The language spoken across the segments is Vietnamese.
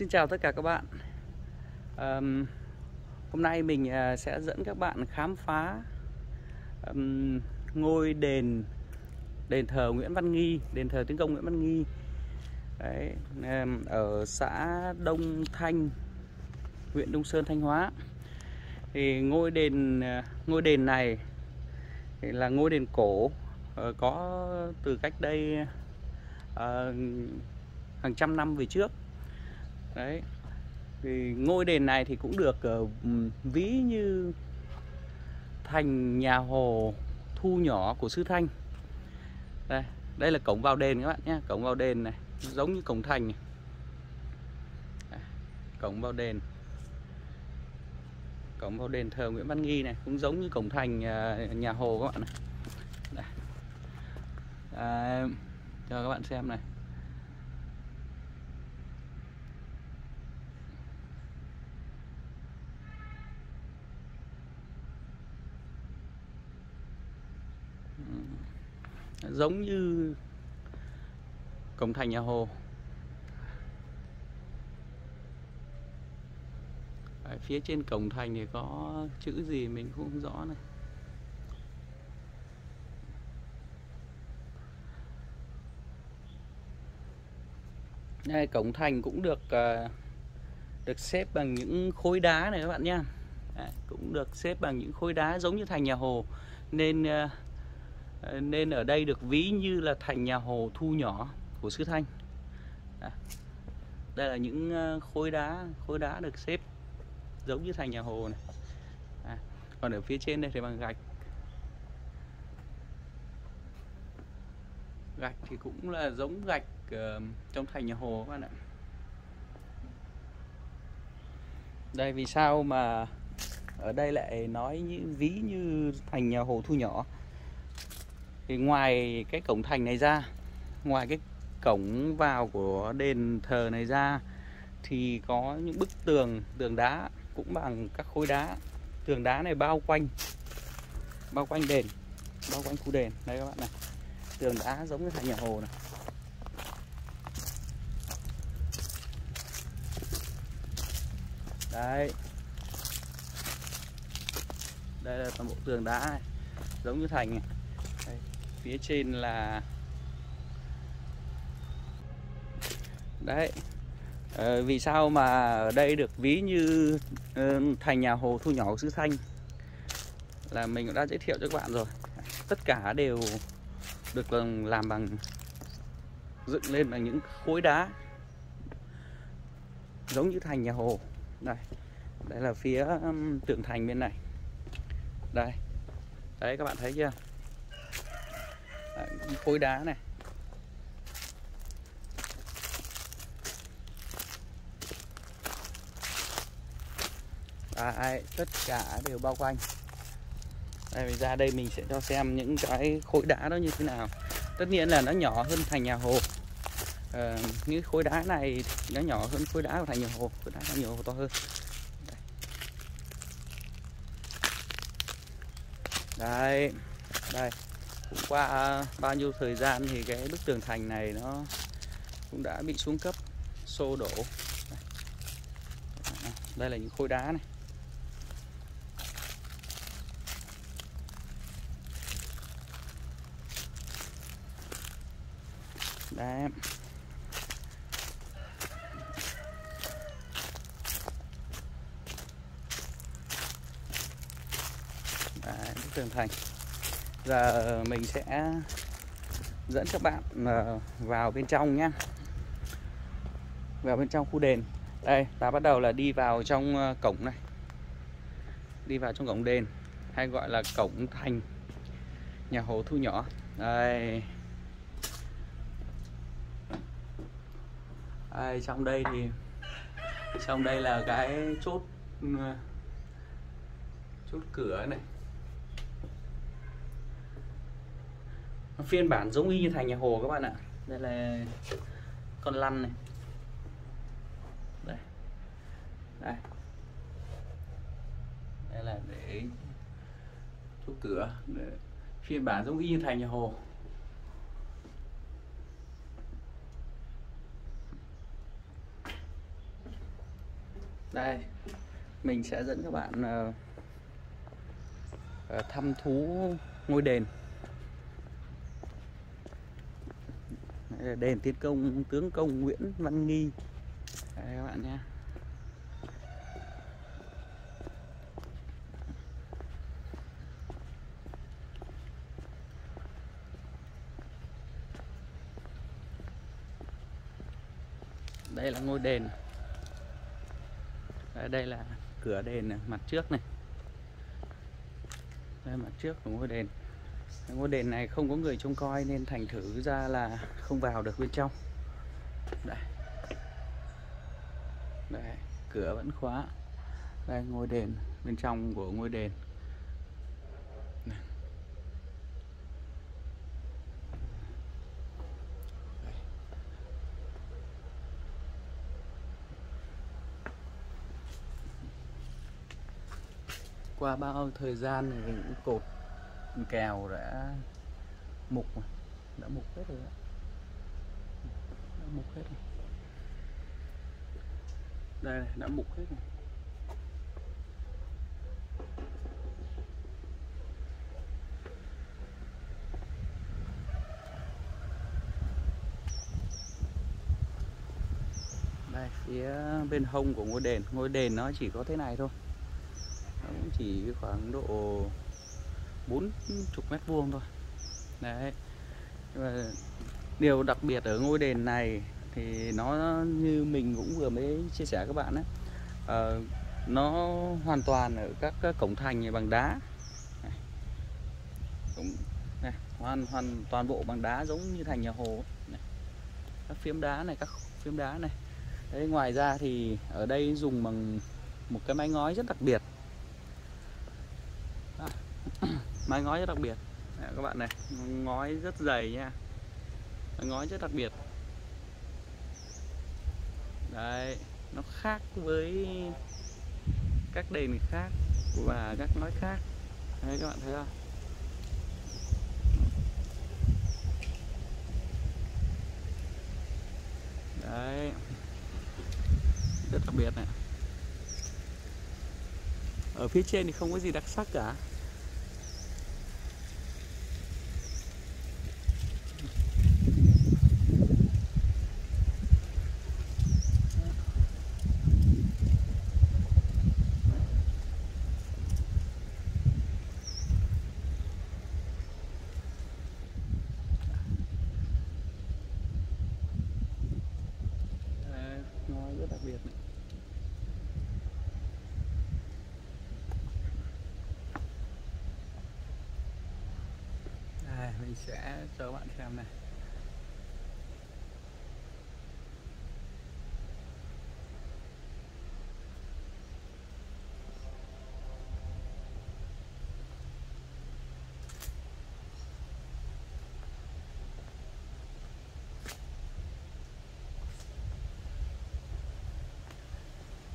Xin chào tất cả các bạn. Hôm nay mình sẽ dẫn các bạn khám phá ngôi đền thờ Nguyễn Văn Nghi, đền thờ Tiến công Nguyễn Văn Nghi. Đấy, ở xã Đông Thanh, huyện Đông Sơn, Thanh Hóa. Thì ngôi đền này thì là ngôi đền cổ, có từ cách đây hàng trăm năm về trước. Đấy, thì ngôi đền này thì cũng được ví như thành nhà Hồ thu nhỏ của xứ Thanh. Đây là cổng vào đền các bạn nhé, cổng vào đền này giống như cổng thành này. Cổng vào đền, cổng vào đền thờ Nguyễn Văn Nghi này cũng giống như cổng thành nhà Hồ các bạn này. Đây. Cho các bạn xem này. Giống như cổng thành nhà Hồ. Đấy, phía trên cổng thành thì có chữ gì mình cũng không rõ này. Đây, cổng thành cũng được xếp bằng những khối đá này các bạn nha. Đấy, cũng được xếp bằng những khối đá giống như thành nhà Hồ, nên ở đây được ví như là thành nhà Hồ thu nhỏ của xứ Thanh. Đây là những khối đá được xếp giống như thành nhà Hồ này. Còn ở phía trên đây thì bằng gạch thì cũng là giống gạch trong thành nhà Hồ các bạn ạ. Đây, vì sao mà ở đây lại nói như ví như thành nhà Hồ thu nhỏ? Thì ngoài cái cổng thành này ra, ngoài cái cổng vào của đền thờ này ra, thì có những bức tường đá cũng bằng các khối đá. Tường đá này bao quanh đền, bao quanh khu đền. Đây các bạn này, tường đá giống như thành nhà Hồ này. Đấy, đây là toàn bộ tường đá này, giống như thành này. Phía trên là đấy. Vì sao mà ở đây được ví như thành nhà Hồ thu nhỏ của xứ Thanh là mình cũng đã giới thiệu cho các bạn rồi. Tất cả đều được làm bằng, dựng lên bằng những khối đá giống như thành nhà Hồ. Đây là phía tường thành bên này. Đây, đấy các bạn thấy chưa? Khối đá này. Đấy, tất cả đều bao quanh. Đây, ra đây mình sẽ cho xem những cái khối đá đó như thế nào. Tất nhiên là nó nhỏ hơn thành nhà Hồ. Những khối đá này nó nhỏ hơn khối đá của thành nhà Hồ. Khối đá thành nhà Hồ to hơn. Đây, đây. Cũng qua bao nhiêu thời gian thì cái bức tường thành này nó cũng đã bị xuống cấp, xô đổ. Đây là những khối đá này. Đấy. Đấy, bức tường thành. Giờ mình sẽ dẫn các bạn vào bên trong nhé. Vào bên trong khu đền. Đây, ta bắt đầu là đi vào trong cổng này. Đi vào trong cổng đền, hay gọi là cổng thành nhà Hồ thu nhỏ. Đây. Đây, trong đây là cái chốt cửa này. Phiên bản giống y như thành nhà Hồ các bạn ạ. Đây là con lăn này. Đây. Đây. Đây là để chốt cửa. Để... phiên bản giống y như thành nhà Hồ. Đây, mình sẽ dẫn các bạn thăm thú ngôi đền. Đền tiến công tướng công Nguyễn Văn Nghi. Đây các bạn nha. Đây là ngôi đền. Đây là cửa đền này, mặt trước này. Đây mặt trước của ngôi đền. Ngôi đền này không có người trông coi nên thành thử ra là không vào được bên trong. Đây. Đây, cửa vẫn khóa. Đây ngôi đền, bên trong của ngôi đền. Qua bao thời gian thì những cột kèo đã mục mà. Đã mục hết rồi đó. Đã mục hết rồi. Đây này, đã mục hết rồi. Đây, phía bên hông của ngôi đền. Ngôi đền nó chỉ có thế này thôi, chỉ khoảng độ 40 mét vuông thôi. Đấy. Và điều đặc biệt ở ngôi đền này thì nó như mình cũng vừa mới chia sẻ các bạn ấy, nó hoàn toàn ở các cổng thành bằng đá, toàn bộ bằng đá giống như thành nhà Hồ này. Các phiến đá này, các phiến đá này. Đấy, ngoài ra thì ở đây dùng bằng một cái mái ngói rất đặc biệt. Mái ngói rất đặc biệt các bạn này, ngói rất dày nha, ngói rất đặc biệt. Đấy, nó khác với các đền khác và các ngói khác. Đấy các bạn thấy không? Đấy, rất đặc biệt này. Ở phía trên thì không có gì đặc sắc cả. Mình sẽ cho các bạn xem này.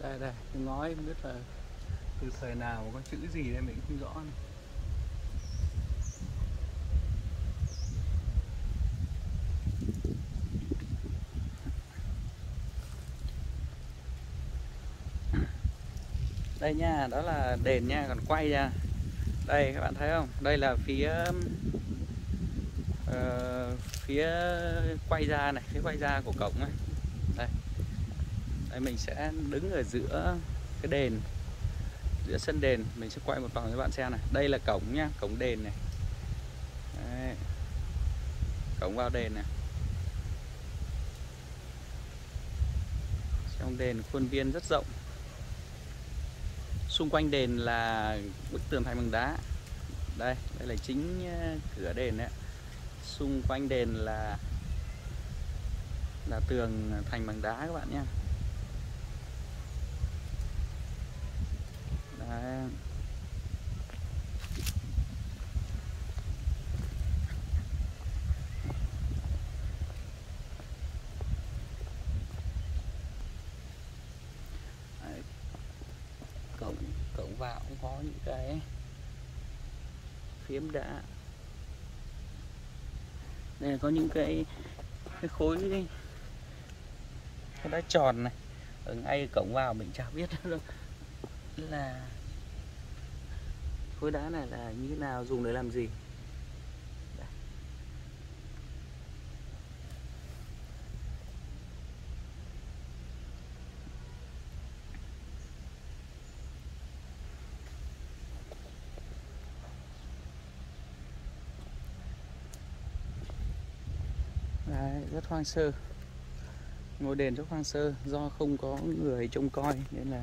Đây đây, cái ngói không biết là từ thời nào, có chữ gì đây mình không rõ này. Đây nha, đó là đền nha, còn quay ra. Đây các bạn thấy không? Đây là phía quay ra này, phía quay ra của cổng này. Đây. Đây mình sẽ đứng ở giữa cái đền, giữa sân đền, mình sẽ quay một vòng cho bạn xem này. Đây là cổng nha, cổng đền này. Đấy. Cổng vào đền này. Trong đền khuôn viên rất rộng. Xung quanh đền là bức tường thành bằng đá. Đây, đây là chính cửa đền đấy. Xung quanh đền là tường thành bằng đá các bạn nhé. Đấy. Cổng vào cũng có những cái phiến đá. Đây là có những cái khối đá tròn này. ngay cổng vào mình chả biết đâu là khối đá này là như thế nào, dùng để làm gì. Đấy, rất hoang sơ, ngôi đền rất hoang sơ, do không có người trông coi nên là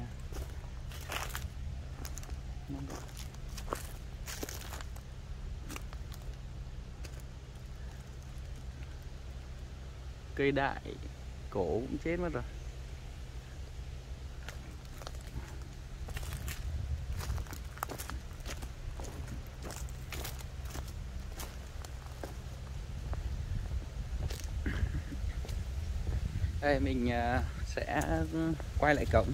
cây đại cổ cũng chết mất rồi. Đây, mình sẽ quay lại cổng.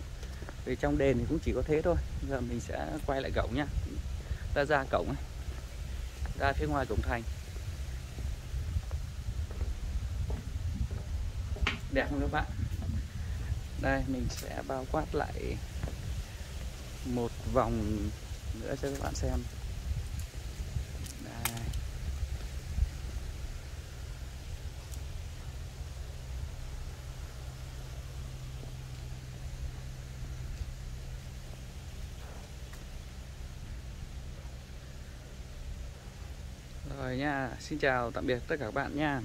Vì trong đền thì cũng chỉ có thế thôi. Giờ mình sẽ quay lại cổng nhá. Ta ra cổng, ra phía ngoài cổng thành. Đẹp không các bạn? Đây, mình sẽ bao quát lại một vòng nữa cho các bạn xem. Rồi nha, xin chào tạm biệt tất cả các bạn nha.